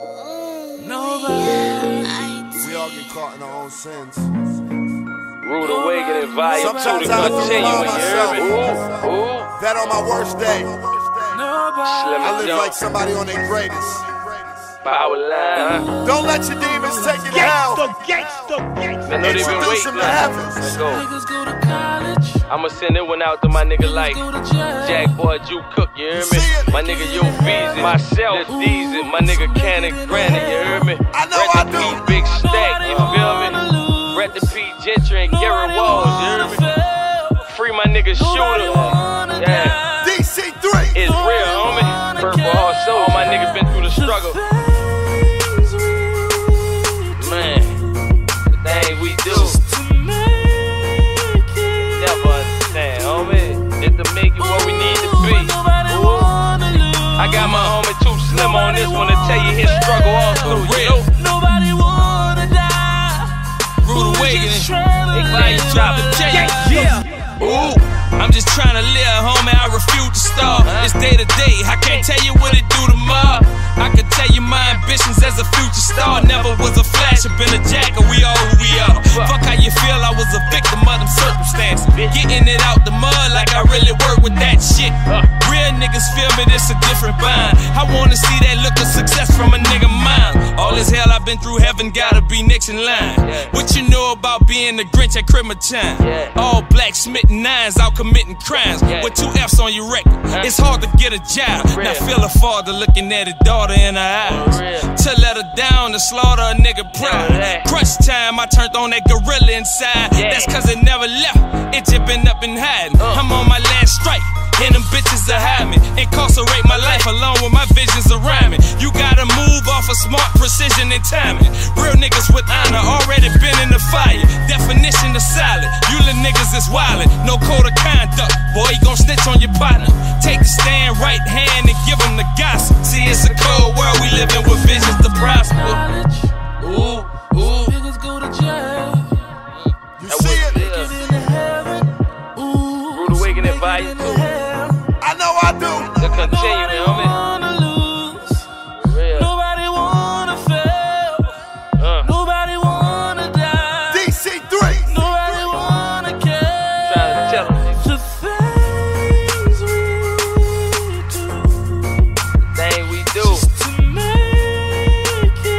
We all get caught in our own sins. Rude awakening, volume 2 to continue. That on my worst day, I live like somebody on their greatest. Power line. Don't let your demons take you down. I know they been waiting. Let's go. I'ma send it one out to my nigga like Jack Boy, Jew Cook, you hear me? My nigga, Yo Beezy, myself, Deezy, my nigga, Cannon, Granny, you hear me? I know I do. Big Stack, you feel me? Brett the P, Gentry, and Garrett Walls, you hear me? Free my nigga, Shooter. Yeah. DC3. It's real, homie. Purple Heart Soul, my nigga been through the struggle. I got my homie Too Slim on this one to tell you his struggle all through real. Nobody wanna die. Rude awakening. I'm just trying to live, homie. I refuse to starve. It's day to day. I can't tell you what it do tomorrow. I could tell you my ambitions as a future star. Never was a flash, I've been a jacker. We all who we are. Fuck how you feel. I was a victim of them circumstances. Getting it out the mud like I really work with that shit. Niggas feel me, this a different bind. I wanna see that look of success from a nigga mind. All this hell I've been through, heaven gotta be next in line. What you know about being the Grinch at Christmas time? All black Schmidt nines out committing crimes with 2 F's on your record. It's hard to get a job. Now feel a father looking at his daughter in her eyes. To let her down, to slaughter a nigga pride. Crunch time, I turned on that gorilla inside. That's cause it never left. It just been up and hiding. I'm on my last strike, and them bitches are hiding. Incarcerate my life along with my visions of rhyming. You gotta move off of smart precision and timing. Real niggas with honor already been in the fire. Definition of solid, you little niggas is wildin'. No code of conduct, boy, you gon' snitch on your partner. Take the stand, right hand, and give them the gossip. See, it's a cold world we living with visions to prosper. Niggas go to jail. You see it? Rude awakening vibe. I do. To continue, nobody wanna lose. Nobody wanna fail. Nobody wanna die. DC3. Nobody wanna care. Trying to tell them the things we do. The thing we do. Just to make it through.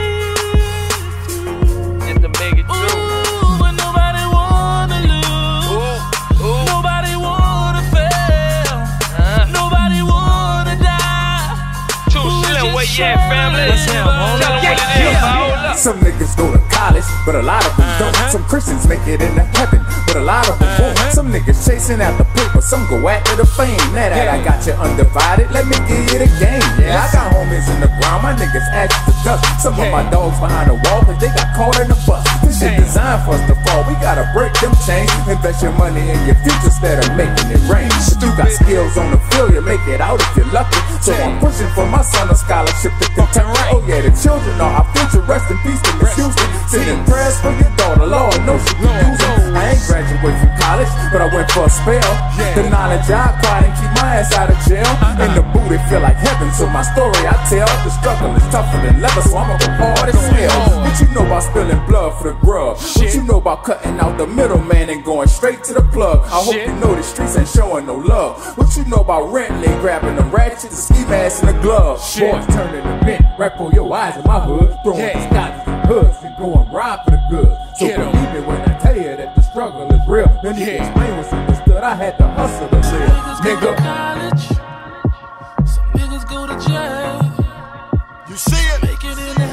Just to make it through. But nobody wanna lose. Nobody wanna fail. Yeah, family. Some niggas go to college, but a lot of them don't. Some Christians make it into heaven, but a lot of them won't. Some niggas chasing after paper, some go after the fame. Now that I got you undivided, let me give you the game. I got homies in the ground, my niggas act the dust. Some of my dogs behind the wall, but they got caught in the bus. This shit designed for us to fall, we gotta break them chains. Invest your money in your future instead of making it rain. But you got skills on the field, you make it out if you're lucky. So I'm pushing for my son a scholarship to Kentucky. Oh yeah, the children are our future. Rest in peace to Miss Houston. Sending prayers for your daughter, Lord knows she can use it. I ain't graduated from college, but I went for a spell. The knowledge I acquired and keep my ass out of jail. In the boot it feel like heaven, so my story I tell. The struggle is tougher than leather, so I'ma go hard as hell. What you know about spilling blood for the grub? What you know about cutting out the middleman and going straight to the plug? I hope you know the streets ain't showing no love. What you know about renting, grabbing the ratchets, the ski mask, and the gloves? Boys turning the mint, right on your eyes in my hood, throwing the scotches and hoods and going rob for the good. So believe me when I tell you that the struggle is real. Then you can explain what's understood. I had to hustle to live. Nigga, some niggas go to college, some niggas go to jail. You see it?